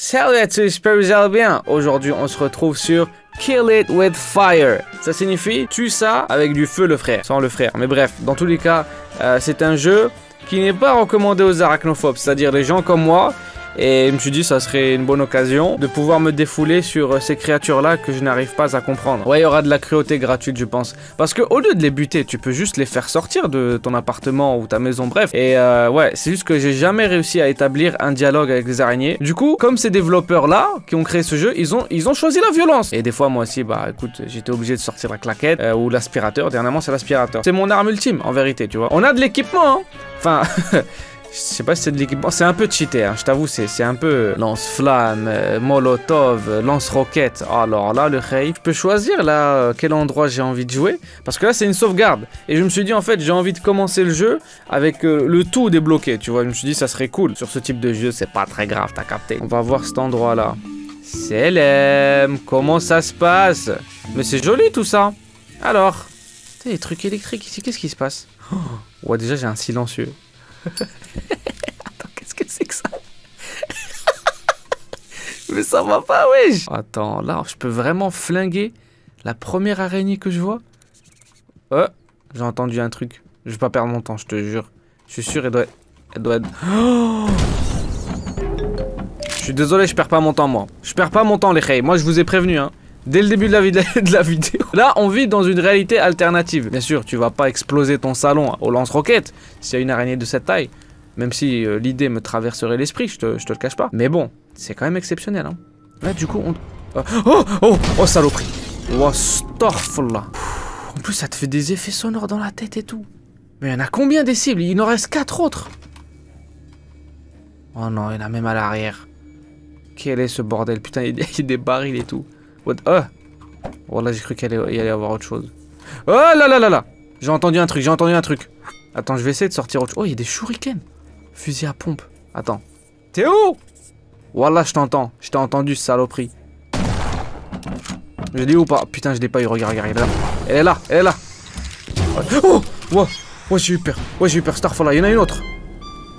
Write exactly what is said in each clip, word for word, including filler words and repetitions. Salut à tous, j'espère que vous allez bien. Aujourd'hui, on se retrouve sur Kill it with fire. Ça signifie tue ça avec du feu, le frère. Sans le frère. Mais bref, dans tous les cas, euh, c'est un jeu qui n'est pas recommandé aux arachnophobes, c'est-à-dire les gens comme moi. Et je me suis dit, ça serait une bonne occasion de pouvoir me défouler sur ces créatures-là que je n'arrive pas à comprendre. Ouais, il y aura de la cruauté gratuite, je pense. Parce que au lieu de les buter, tu peux juste les faire sortir de ton appartement ou ta maison, bref. Et euh, ouais, c'est juste que j'ai jamais réussi à établir un dialogue avec les araignées. Du coup, comme ces développeurs-là qui ont créé ce jeu, ils ont, ils ont choisi la violence. Et des fois, moi aussi, bah écoute, j'étais obligé de sortir la claquette euh, ou l'aspirateur. Dernièrement, c'est l'aspirateur. C'est mon arme ultime, en vérité, tu vois. On a de l'équipement, hein. Enfin... Je sais pas si c'est de l'équipement, c'est un peu cheaté, hein. Je t'avoue, c'est un peu lance-flamme, euh, molotov, euh, lance-roquette. Alors là, le rey, je peux choisir là euh, quel endroit j'ai envie de jouer, parce que là c'est une sauvegarde. Et je me suis dit, en fait, j'ai envie de commencer le jeu avec euh, le tout débloqué, tu vois. Je me suis dit, ça serait cool. Sur ce type de jeu, c'est pas très grave, t'as capté. On va voir cet endroit là. Selem, comment ça se passe? Mais c'est joli tout ça. Alors, t'as des trucs électriques ici, qu'est-ce qui se passe? Oh, ouais, déjà j'ai un silencieux. Attends, qu'est-ce que c'est que ça? Mais ça va pas, wesh. Attends, là, je peux vraiment flinguer la première araignée que je vois? Oh, j'ai entendu un truc. Je vais pas perdre mon temps, je te jure. Je suis sûr, elle doit être... Elle doit être... Oh, je suis désolé, je perds pas mon temps, moi. Je perds pas mon temps, les reys. Moi, je vous ai prévenu, hein. Dès le début de la, de la vidéo. Là, on vit dans une réalité alternative. Bien sûr, tu vas pas exploser ton salon au lance-roquettes s'il y a une araignée de cette taille. Même si euh, l'idée me traverserait l'esprit, je te, je te le cache pas. Mais bon, c'est quand même exceptionnel, hein. Là, du coup, on... Oh, oh, oh, oh, saloperie. Oh, storfla. En plus, ça te fait des effets sonores dans la tête et tout. Mais il y en a combien des cibles? Il en reste quatre autres. Oh non, il y en a même à l'arrière. Quel est ce bordel? Putain, il y a des barils et tout. Oh, oh là, j'ai cru qu'il allait y avoir autre chose. Oh là là là là. J'ai entendu un truc, j'ai entendu un truc. Attends, je vais essayer de sortir autre chose. Oh, il y a des shurikens. Fusil à pompe. Attends. T'es où? Voilà, je t'entends. Je t'ai entendu, saloperie. Je l'ai ou pas? Putain, je l'ai pas eu. Regarde, regarde, regarde. Elle est là, elle est là. Oh, oh, oh, j'ai eu peur. Ouais, j'ai eu peur. Starfall, là, il y en a une autre.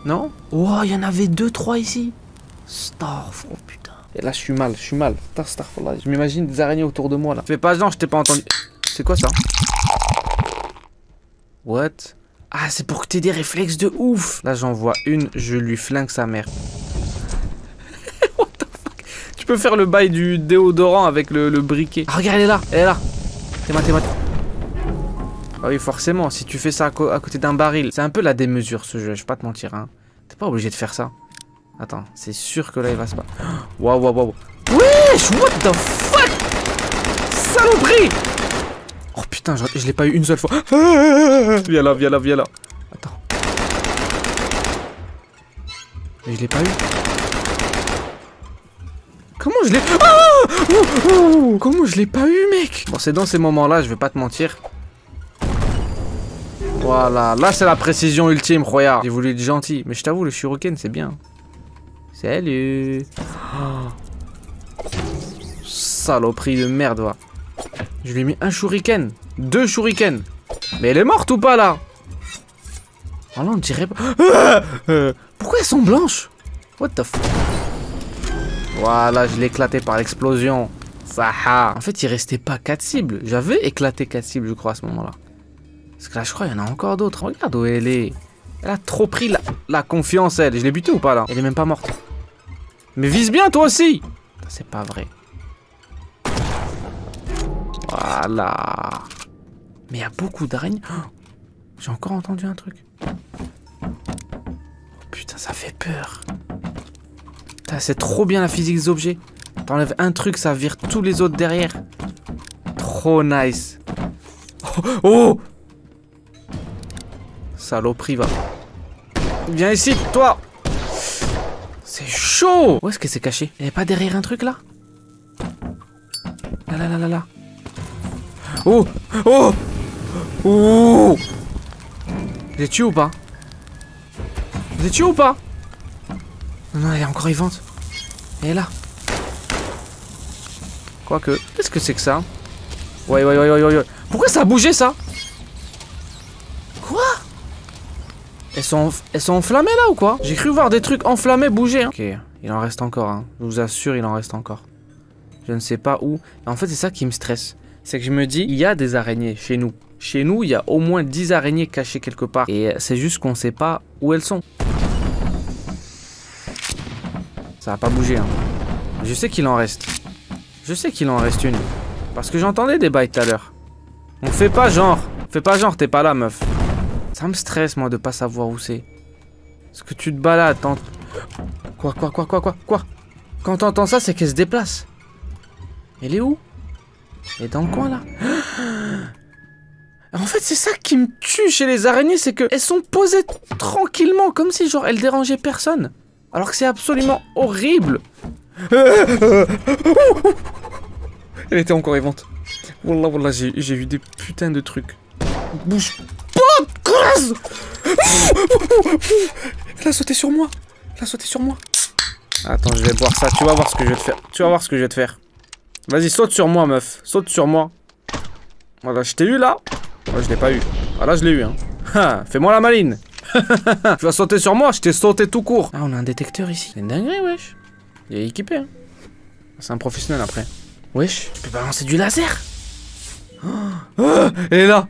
Non? Oh, il y en avait deux, trois ici. Starfall, putain. Et là, je suis mal, je suis mal. Je m'imagine des araignées autour de moi là. Fais pas genre, je t'ai pas entendu. C'est quoi ça? What? Ah, c'est pour que t'aies des réflexes de ouf. Là, j'en vois une, je lui flingue sa mère. What the fuck? Tu peux faire le bail du déodorant avec le, le briquet. Ah, regarde, elle est là, elle est là. T'es maté, maté. Ah oui, forcément, si tu fais ça à, à côté d'un baril. C'est un peu la démesure ce jeu, je vais pas te mentir, hein. T'es pas obligé de faire ça. Attends, c'est sûr que là il va se passer. Waouh, waouh, waouh. Wesh, what the fuck? Saloperie! Oh putain, je, je l'ai pas eu une seule fois. Viens là, viens là, viens là. Attends. Mais je l'ai pas eu. Comment je l'ai. Ah oh, oh, comment je l'ai pas eu, mec? Bon, c'est dans ces moments-là, je vais pas te mentir. Voilà, là c'est la précision ultime, regarde. J'ai voulu être gentil, mais je t'avoue, le shuriken c'est bien. Salut. Oh. Saloperie de merde, va. Je lui ai mis un shuriken. Deux shurikens. Mais elle est morte ou pas, là? Oh là, on dirait pas... Ah euh, pourquoi elles sont blanches? What the fuck? Voilà, je l'ai éclaté par l'explosion. Saha. En fait, il restait pas quatre cibles. J'avais éclaté quatre cibles, je crois, à ce moment-là. Parce que là, je crois qu'il y en a encore d'autres. Regarde où elle est. Elle a trop pris la, la confiance, elle. Je l'ai butée ou pas, là? Elle est même pas morte. Mais vise bien toi aussi. C'est pas vrai. Voilà. Mais il y a beaucoup d'araignées. Oh, j'ai encore entendu un truc. Oh, putain, ça fait peur. C'est trop bien la physique des objets. T'enlèves un truc, ça vire tous les autres derrière. Trop nice. Oh, oh. Saloperie, va. Viens ici, toi. C'est chaud! Où est-ce que c'est caché? Il n'y a pas derrière un truc là? Là là là là là. Oh! Oh! Oh! Je l'ai tué ou pas? Je l'ai tué ou pas? Non, non, elle est encore vivante. Elle est là. Quoique. Qu'est-ce que c'est que ça? Ouais, ouais, ouais, ouais, ouais. Pourquoi ça a bougé ça? Quoi? Elles sont, elles sont enflammées là ou quoi? J'ai cru voir des trucs enflammés bouger, hein. Ok, Il en reste encore, hein. Je vous assure, il en reste encore. Je ne sais pas où. En fait, c'est ça qui me stresse. C'est que je me dis, il y a des araignées chez nous. Chez nous, il y a au moins dix araignées cachées quelque part. Et c'est juste qu'on ne sait pas où elles sont. Ça n'a pas bougé, hein. Je sais qu'il en reste. Je sais qu'il en reste une. Parce que j'entendais des bails tout à l'heure. On fait pas genre. Fais pas genre, t'es pas là, meuf. Ça me stresse, moi, de pas savoir où c'est. Est-ce que tu te balades, tente. Quoi, quoi, quoi, quoi, quoi, quoi? Quand t'entends ça, c'est qu'elle se déplace. Elle est où? Elle est dans le coin, là. En fait, c'est ça qui me tue chez les araignées, c'est qu'elles sont posées tranquillement, comme si, genre, elles dérangeaient personne. Alors que c'est absolument horrible. Elle était encore évente. Wallah, wallah, j'ai vu des putains de trucs. Bouge pas, crasse! Elle a sauté sur moi. Elle a sauté sur moi. Attends, je vais boire ça. Tu vas voir ce que je vais te faire. Tu vas voir ce que je vais te faire. Vas-y, saute sur moi, meuf. Saute sur moi. Voilà, je t'ai eu là. Moi, je l'ai pas eu. Ah là, je l'ai eu, hein. Ha, fais-moi la maline. Tu vas sauter sur moi, je t'ai sauté tout court. Ah, on a un détecteur ici. C'est une dinguerie, wesh. Il est équipé, hein. C'est un professionnel après. Wesh, je peux balancer du laser. Oh, oh, elle est là.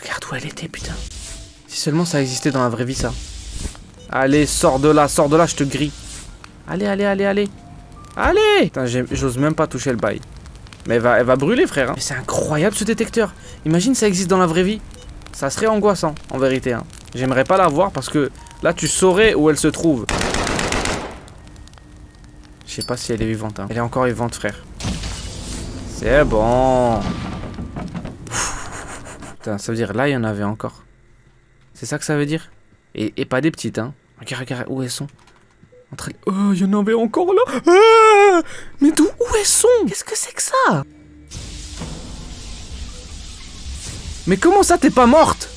Regarde où elle était, putain. Si seulement ça existait dans la vraie vie, ça. Allez, sors de là, sors de là, je te grille. Allez, allez, allez, allez. Allez. Putain, j'ose même pas toucher le bail. Mais elle va, elle va brûler, frère, hein. Mais c'est incroyable, ce détecteur. Imagine ça existe dans la vraie vie. Ça serait angoissant, en vérité, hein. J'aimerais pas la voir parce que là, tu saurais où elle se trouve. Je sais pas si elle est vivante, hein. Elle est encore vivante, frère. C'est bon. Putain, ça veut dire là, il y en avait encore. C'est ça que ça veut dire. Et, et pas des petites, hein. Regarde, regarde, où elles sont. Entre les... Oh, il y en avait encore là. Ah, mais d'où où elles sont? Qu'est-ce que c'est que ça? Mais comment ça, t'es pas morte?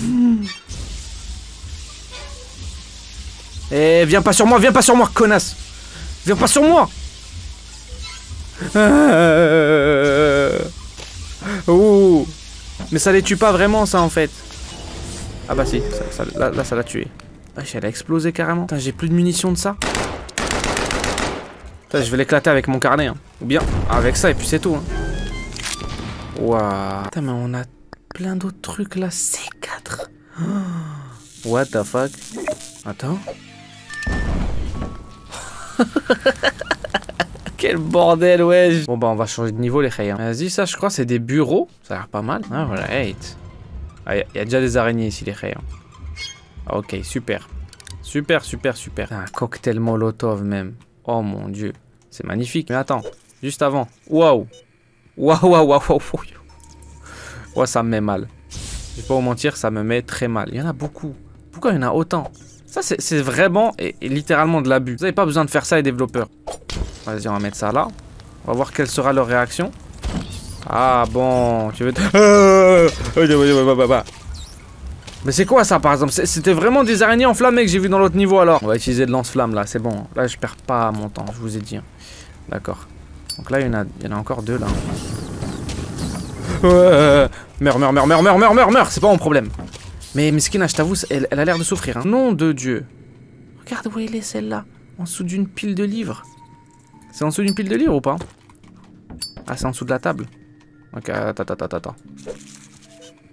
hmm. Eh, viens pas sur moi, viens pas sur moi, connasse. Viens pas sur moi. Euh... Oh. Mais ça les tue pas vraiment, ça, en fait. Ah bah si, ça, ça, là, là ça l'a tué. Wesh, elle a explosé carrément. Putain, j'ai plus de munitions de ça. Putain, je vais l'éclater avec mon carnet, hein. Ou bien avec ça et puis c'est tout, hein. Waouh. Putain, mais on a plein d'autres trucs là. C quatre. Oh. What the fuck. Attends. Quel bordel, wesh. Bon bah on va changer de niveau, les reilles, hein. Vas-y, ça je crois c'est des bureaux. Ça a l'air pas mal. Ah voilà, hate. Ah, y, y a déjà des araignées ici, les reilles, hein. Ok, super. Super, super, super. Un cocktail molotov même. Oh mon dieu. C'est magnifique. Mais attends, juste avant. Waouh. Waouh, waouh, waouh, waouh. Ouais, ça me met mal. Je vais pas vous mentir, ça me met très mal. Il y en a beaucoup. Pourquoi il y en a autant? Ça c'est vraiment et, et littéralement de l'abus. Vous avez pas besoin de faire ça, les développeurs. Vas-y, on va mettre ça là. On va voir quelle sera leur réaction. Ah bon, tu veux... Te... Mais c'est quoi ça, par exemple? C'était vraiment des araignées enflammées que j'ai vu dans l'autre niveau, alors. On va utiliser de lance-flamme, là, c'est bon. Là, je perds pas mon temps, je vous ai dit. D'accord. Donc là, il y en a, il y en a encore deux, là. Euh... Meurs, meurs, meurs, meurs, meurs, meurs, meurs, meurs. C'est pas mon problème. Mais Miskina, je t'avoue, elle, elle a l'air de souffrir, hein. Nom de Dieu. Regarde où elle est, celle-là. En dessous d'une pile de livres. C'est en dessous d'une pile de livres ou pas? Ah, c'est en dessous de la table. Ok, attends, attends, attends, attends.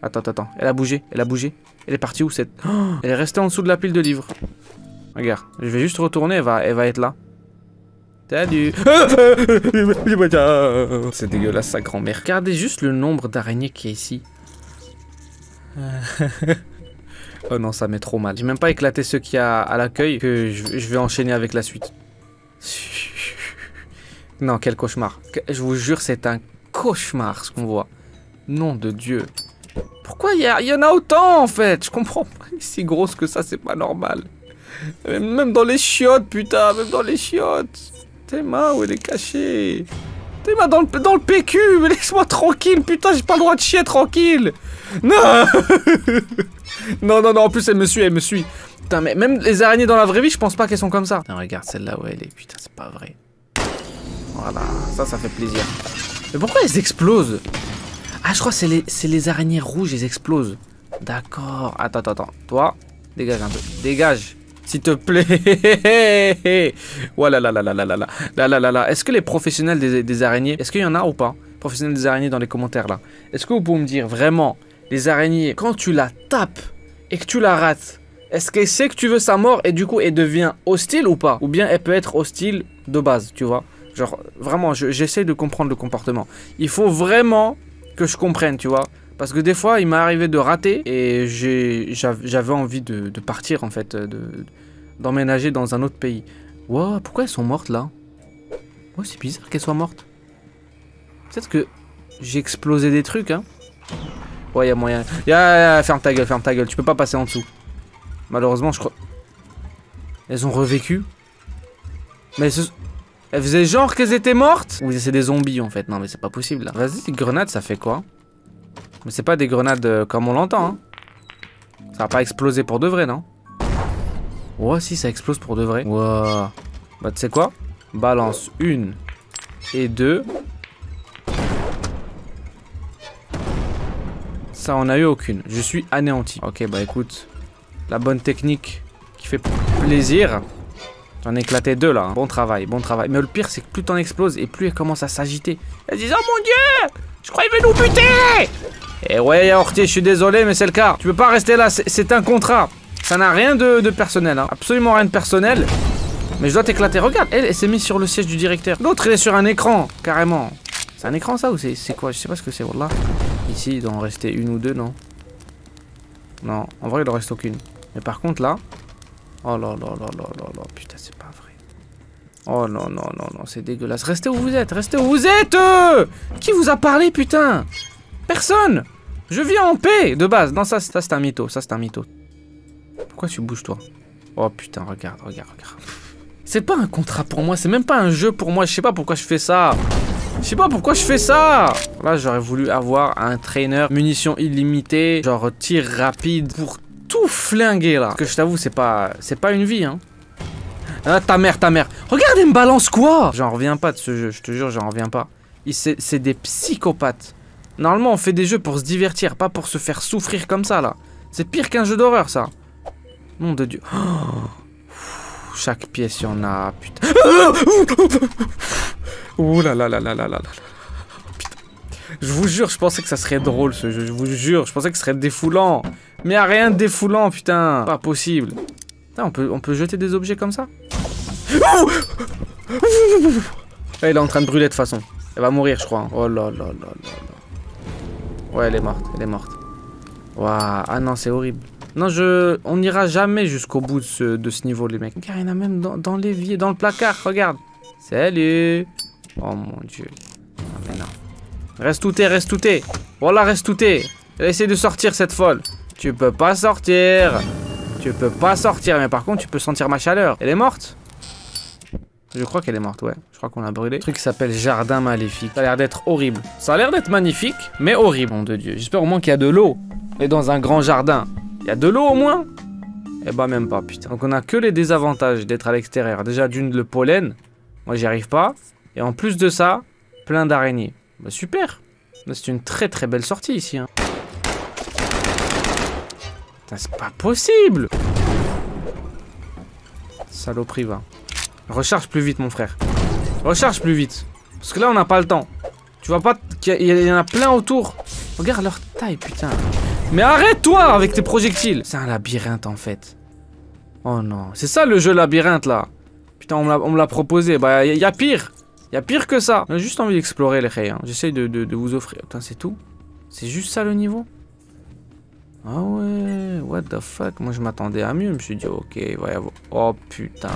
Attends, attends, elle a bougé, elle a bougé. Elle est partie où cette... Oh, elle est restée en dessous de la pile de livres. Regarde, je vais juste retourner, elle va, elle va être là. Salut. C'est dégueulasse, sa grand-mère. Regardez juste le nombre d'araignées qui est ici. Oh non, ça met trop mal. J'ai même pas éclaté ceux qu'il y a à l'accueil, que je, je vais enchaîner avec la suite. Non, quel cauchemar. Je vous jure, c'est un cauchemar ce qu'on voit. Nom de Dieu. Pourquoi il y, y en a autant, en fait? Je comprends pas. Si grosse que ça, c'est pas normal. Même dans les chiottes, putain. Même dans les chiottes. Théma, où elle est cachée? Théma, dans le, dans le P Q. Mais laisse-moi tranquille, putain. J'ai pas le droit de chier tranquille. Non. Non, non, non. En plus, elle me suit, elle me suit. Putain, mais même les araignées dans la vraie vie, je pense pas qu'elles sont comme ça. Putain, regarde celle-là où elle est. Putain, c'est pas vrai. Voilà, ça, ça fait plaisir. Mais pourquoi elles explosent? Ah, je crois que c'est les, les araignées rouges, elles explosent. D'accord. Attends, attends, attends. Toi, dégage un peu. Dégage. s'il te plaît. Oh là là là là là là là là là là là. Est-ce que les professionnels des, des araignées, est-ce qu'il y en a ou pas? Professionnels des araignées dans les commentaires là. Est-ce que vous pouvez me dire vraiment, les araignées, quand tu la tapes et que tu la rates, est-ce qu'elle sait que tu veux sa mort et du coup elle devient hostile ou pas? Ou bien elle peut être hostile de base, tu vois? Genre vraiment, j'essaie de comprendre le comportement. Il faut vraiment que je comprenne, tu vois? Parce que des fois, il m'est arrivé de rater et j'avais envie de, de partir en fait, d'emménager de, dans un autre pays. Wow, pourquoi elles sont mortes là? Oh, c'est bizarre qu'elles soient mortes. Peut-être que j'ai explosé des trucs, hein. Ouais, il y a moyen. Yeah, yeah, ferme ta gueule, ferme ta gueule, tu peux pas passer en dessous. Malheureusement, je crois. Elles ont revécu. Mais elles, se... elles faisaient genre qu'elles étaient mortes? Oui, c'est des zombies en fait. Non, mais c'est pas possible là. Vas-y, les grenades, ça fait quoi? Mais c'est pas des grenades comme on l'entend, hein. Ça va pas exploser pour de vrai, non? Ouais, si, ça explose pour de vrai. Wow. Bah, tu sais quoi? Balance une et deux. Ça, on a eu aucune. Je suis anéanti. Ok, bah écoute. La bonne technique qui fait plaisir. J'en ai éclaté deux, là. Hein. Bon travail, bon travail. Mais le pire, c'est que plus t'en exploses et plus elle commence à s'agiter. Elle dit « Oh mon Dieu ! Je crois qu'il veut nous buter !» Et ouais, Horty, je suis désolé, mais c'est le cas. Tu peux pas rester là, c'est un contrat. Ça n'a rien de, de personnel, hein. Absolument rien de personnel. Mais je dois t'éclater. Regarde, elle, elle s'est mise sur le siège du directeur. L'autre, elle est sur un écran, carrément. C'est un écran, ça, ou c'est quoi? Je sais pas ce que c'est, voilà. Ici, il doit en rester une ou deux, non? Non, en vrai, il en reste aucune. Mais par contre, là... Oh là là là là là là, putain, c'est pas vrai. Oh non, non, non, non, c'est dégueulasse. Restez où vous êtes, restez où vous êtes euh Qui vous a parlé, putain? Personne. Je vis en paix, de base. Non, ça, ça c'est un mytho, ça c'est un mytho. Pourquoi tu bouges, toi? Oh putain, regarde, regarde, regarde. C'est pas un contrat pour moi, c'est même pas un jeu pour moi. Je sais pas pourquoi je fais ça. Je sais pas pourquoi je fais ça. Là, j'aurais voulu avoir un trainer, munitions illimitées, genre tir rapide pour tout flinguer, là. Parce que je t'avoue, c'est pas, c'est pas une vie, hein. Ah, ta mère, ta mère. Regarde, elle me balance quoi? J'en reviens pas de ce jeu, je te jure, j'en reviens pas. C'est des psychopathes. Normalement, on fait des jeux pour se divertir, pas pour se faire souffrir comme ça, là. C'est pire qu'un jeu d'horreur, ça. Nom de Dieu. Oh. Chaque pièce, il y en a, putain. Ouh là là là là là là là. Putain. Je vous jure, je pensais que ça serait drôle, ce jeu. Je vous jure, je pensais que ce serait défoulant. Mais y a rien de défoulant, putain. Pas possible. Putain, on peut, on peut jeter des objets comme ça? Elle est en train de brûler, de toute façon. Elle va mourir, je crois. Oh là là là là là. Ouais, elle est morte, elle est morte. Waouh, ah non, c'est horrible. Non, je... on n'ira jamais jusqu'au bout de ce, de ce niveau, les mecs. Regarde, il y en a même dans, dans l'évier, dans le placard, regarde. Salut. Oh mon Dieu. Ah mais non. Reste où t'es, reste où t'es. Voilà, reste où t'es. Essaye de sortir, cette folle. Tu peux pas sortir. Tu peux pas sortir, mais par contre, tu peux sentir ma chaleur. Elle est morte? Je crois qu'elle est morte, ouais. Je crois qu'on l'a brûlée. Le truc s'appelle Jardin Maléfique. Ça a l'air d'être horrible. Ça a l'air d'être magnifique, mais horrible, mon de Dieu. J'espère au moins qu'il y a de l'eau. Et dans un grand jardin. Il y a de l'eau au moins? Eh bah, ben, même pas, putain. Donc, on a que les désavantages d'être à l'extérieur. Déjà, d'une, le pollen. Moi, j'y arrive pas. Et en plus de ça, plein d'araignées. Bah, super. C'est une très très belle sortie ici, hein. Putain, c'est pas possible. Saloperie, va. Recharge plus vite, mon frère. Recharge plus vite. Parce que là, on n'a pas le temps. Tu vois pas qu'il y, y en a plein autour. Regarde leur taille, putain. Mais arrête-toi avec tes projectiles. C'est un labyrinthe, en fait. Oh non. C'est ça, le jeu labyrinthe, là. Putain, on me l'a proposé. Bah, il y, y a pire. Il y a pire que ça. J'ai juste envie d'explorer, les raies. Hein. J'essaye de, de, de vous offrir. Putain, c'est tout. C'est juste ça, le niveau. Ah ouais. What the fuck. Moi, je m'attendais à mieux. Je me suis dit, ok, il va y avoir... Oh, putain.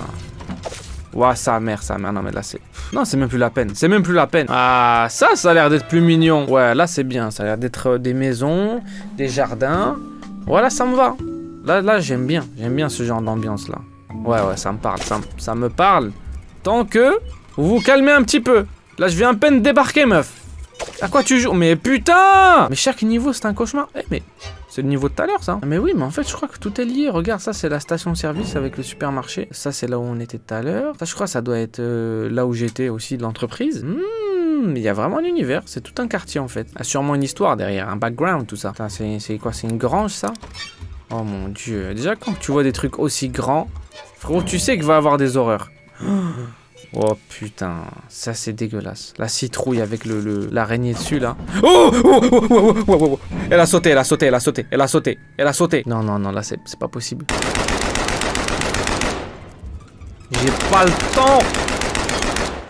Ouah, sa mère, sa mère, non mais là c'est... Non, c'est même plus la peine, c'est même plus la peine. Ah, ça, ça a l'air d'être plus mignon. Ouais, là c'est bien, ça a l'air d'être des maisons, des jardins. Voilà, ça me va. Là, là j'aime bien, j'aime bien ce genre d'ambiance là. Ouais, ouais, ça me parle, ça, ça me parle. Tant que vous vous calmez un petit peu. Là, je viens à peine de débarquer, meuf. À quoi tu joues? Mais putain! Mais chaque niveau, c'est un cauchemar. Eh, mais... c'est le niveau de tout à l'heure, ça. Mais oui, mais en fait, je crois que tout est lié. Regarde, ça, c'est la station-service avec le supermarché. Ça, c'est là où on était tout à l'heure. Ça, je crois, ça doit être euh, là où j'étais aussi, de l'entreprise. Mmh, il y a vraiment un univers. C'est tout un quartier, en fait. Il y a sûrement une histoire derrière, un background, tout ça. C'est quoi? C'est une grange, ça? Oh mon dieu. Déjà quand tu vois des trucs aussi grands, frérot, tu sais qu'il va y avoir des horreurs. Oh putain, ça c'est dégueulasse. La citrouille avec le, le, l'araignée dessus là. Oh, oh, oh, oh, oh, oh, oh, oh. Elle a sauté, elle a sauté, elle a sauté, elle a sauté, elle a sauté. Non, non, non, là c'est pas possible. J'ai pas le temps.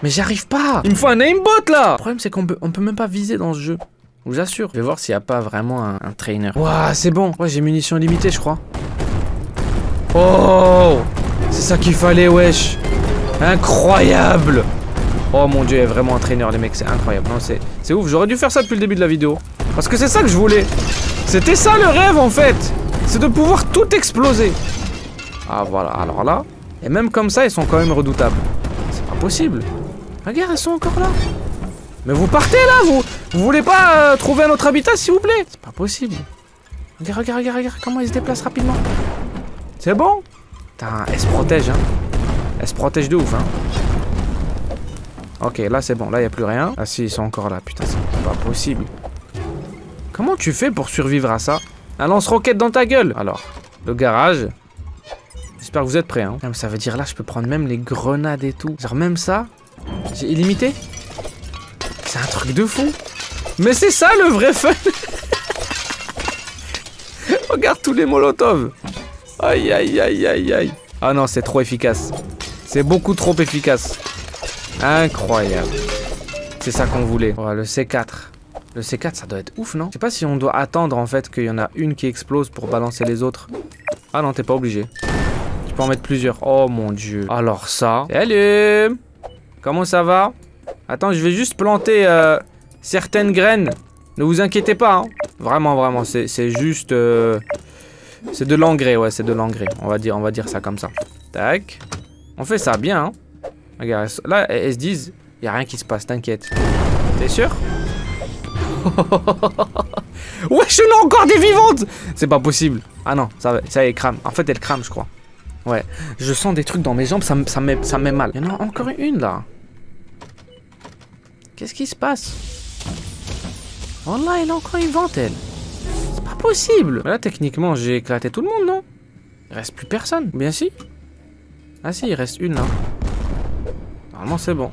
Mais j'arrive pas. Il me faut un aimbot là. Le problème c'est qu'on peut, on peut même pas viser dans ce jeu. Je vous assure. Je vais voir s'il n'y a pas vraiment un, un trainer. Ouah, c'est bon. Ouais, j'ai munitions limitées je crois. Oh, c'est ça qu'il fallait, wesh. Incroyable! Oh mon dieu, il y a vraiment un traîneur, les mecs, c'est incroyable. Non, c'est ouf, j'aurais dû faire ça depuis le début de la vidéo. Parce que c'est ça que je voulais. C'était ça le rêve en fait. C'est de pouvoir tout exploser. Ah voilà, alors là. Et même comme ça, ils sont quand même redoutables. C'est pas possible. Regarde, ils sont encore là. Mais vous partez là, vous. Vous voulez pas euh, trouver un autre habitat, s'il vous plaît? C'est pas possible. Regarde, regarde, regarde, regarde comment ils se déplacent rapidement. C'est bon? Putain, elle se protège, hein. Elle se protège de ouf, hein. Ok, là c'est bon, là il n'y a plus rien. Ah si, ils sont encore là, putain, c'est pas possible. Comment tu fais pour survivre à ça? Un lance-roquette dans ta gueule. Alors, le garage. J'espère que vous êtes prêts, hein. Non, mais ça veut dire là, je peux prendre même les grenades et tout. Genre même ça, j'ai illimité. C'est un truc de fou. Mais c'est ça le vrai fun. Regarde tous les molotovs. Aïe, aïe, aïe, aïe, aïe. Ah non, c'est trop efficace. C'est beaucoup trop efficace. Incroyable. C'est ça qu'on voulait. Oh, le C quatre. Le C quatre, ça doit être ouf, non? Je sais pas si on doit attendre, en fait, qu'il y en a une qui explose pour balancer les autres. Ah non, t'es pas obligé. Tu peux en mettre plusieurs. Oh, mon Dieu. Alors ça... Salut! Comment ça va? Attends, je vais juste planter euh, certaines graines. Ne vous inquiétez pas, hein. Vraiment, vraiment, c'est juste... Euh... C'est de l'engrais, ouais, c'est de l'engrais. On va dire, on va dire ça comme ça. Tac. On fait ça bien, hein. Regarde, là, elles se disent, il n'y a rien qui se passe, t'inquiète. T'es sûr? Ouais, je n'ai encore des vivantes. C'est pas possible. Ah non, ça, ça, elle crame. En fait, elle crame, je crois. Ouais, je sens des trucs dans mes jambes, ça, ça me met mal. Il y en a encore une, là. Qu'est-ce qui se passe? Oh là, elle a encore une vivante, elle. Possible. Là, techniquement, j'ai éclaté tout le monde, non? Il reste plus personne. Bien si. Ah si, il reste une, là. Normalement, c'est bon.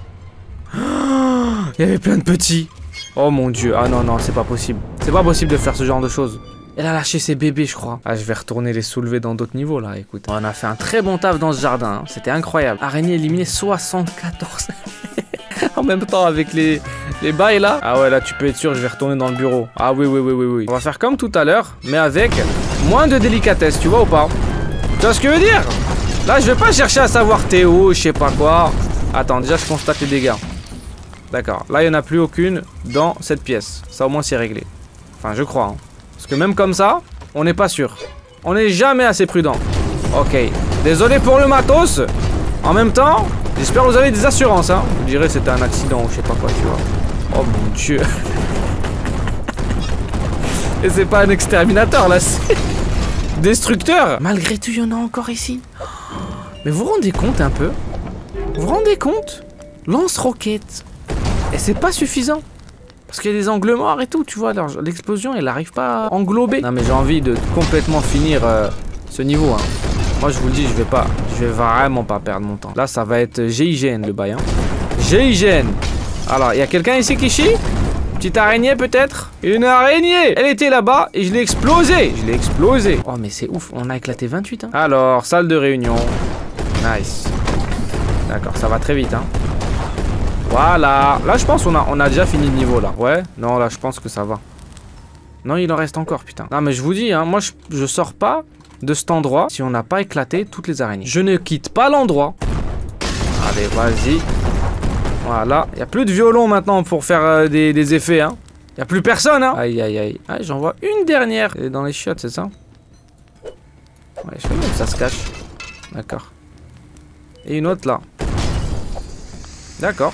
Oh, il y avait plein de petits. Oh, mon Dieu. Ah non, non, c'est pas possible. C'est pas possible de faire ce genre de choses. Elle a lâché ses bébés, je crois. Ah, je vais retourner les soulever dans d'autres niveaux, là. Écoute, on a fait un très bon taf dans ce jardin. Hein. C'était incroyable. Araignée éliminée, soixante-quatorze. En même temps avec les, les bails là. Ah ouais, là tu peux être sûr, je vais retourner dans le bureau. Ah oui, oui, oui, oui, oui. On va faire comme tout à l'heure, mais avec moins de délicatesse, tu vois ou pas? Tu vois ce que je veux dire? Là, je vais pas chercher à savoir t'es où, je sais pas quoi. Attends, déjà je constate les dégâts. D'accord, là il n'y en a plus aucune dans cette pièce. Ça au moins c'est réglé. Enfin, je crois. Hein. Parce que même comme ça, on n'est pas sûr. On n'est jamais assez prudent. Ok, désolé pour le matos. En même temps... J'espère que vous avez des assurances, hein. Je dirais que c'était un accident ou je sais pas quoi, tu vois. Oh mon dieu. Et c'est pas un exterminateur, là, c'est... Destructeur. Malgré tout, il y en a encore ici. Mais vous vous rendez compte un peu? Vous vous rendez compte? Lance-roquette. Et c'est pas suffisant. Parce qu'il y a des angles morts et tout, tu vois. L'explosion, elle arrive pas à englober. Non, mais j'ai envie de complètement finir euh, ce niveau, hein. Moi je vous le dis, je vais pas, je vais vraiment pas perdre mon temps. Là ça va être G I G N le bail, hein. G I G N. Alors il y a quelqu'un ici qui chie? Petite araignée peut-être? Une araignée. Elle était là-bas et je l'ai explosée. Je l'ai explosée. Oh mais c'est ouf, on a éclaté vingt-huit, hein. Alors salle de réunion. Nice. D'accord, ça va très vite, hein. Voilà. Là je pense on a, on a déjà fini le niveau là. Ouais. Non là je pense que ça va. Non il en reste encore putain. Non mais je vous dis, hein, moi je, je sors pas de cet endroit si on n'a pas éclaté toutes les araignées. Je ne quitte pas l'endroit. Allez, vas-y. Voilà. Il n'y a plus de violon maintenant pour faire euh, des, des effets, hein. Il n'y a plus personne, hein. Aïe, aïe, aïe. Ah, j'en vois une dernière. Elle est dans les chiottes, c'est ça? Ouais, je sais même ça se cache. D'accord. Et une autre, là. D'accord.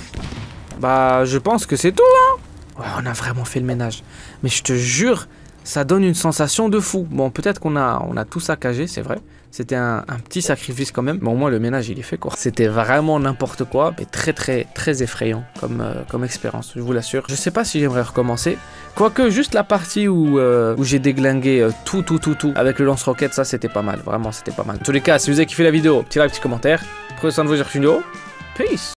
Bah, je pense que c'est tout, hein. Ouais, on a vraiment fait le ménage. Mais je te jure... Ça donne une sensation de fou. Bon, peut-être qu'on a, on a tout saccagé, c'est vrai. C'était un, un petit sacrifice quand même, mais au moins le ménage il est fait quoi. C'était vraiment n'importe quoi, mais très très très effrayant comme, euh, comme expérience, je vous l'assure. Je sais pas si j'aimerais recommencer, quoique juste la partie où, euh, où j'ai déglingué euh, tout tout tout tout avec le lance-roquette, ça c'était pas mal, vraiment c'était pas mal. En tous les cas, si vous avez kiffé la vidéo, petit like, petit commentaire, prenez soin de vous, je suis Ayoub, peace.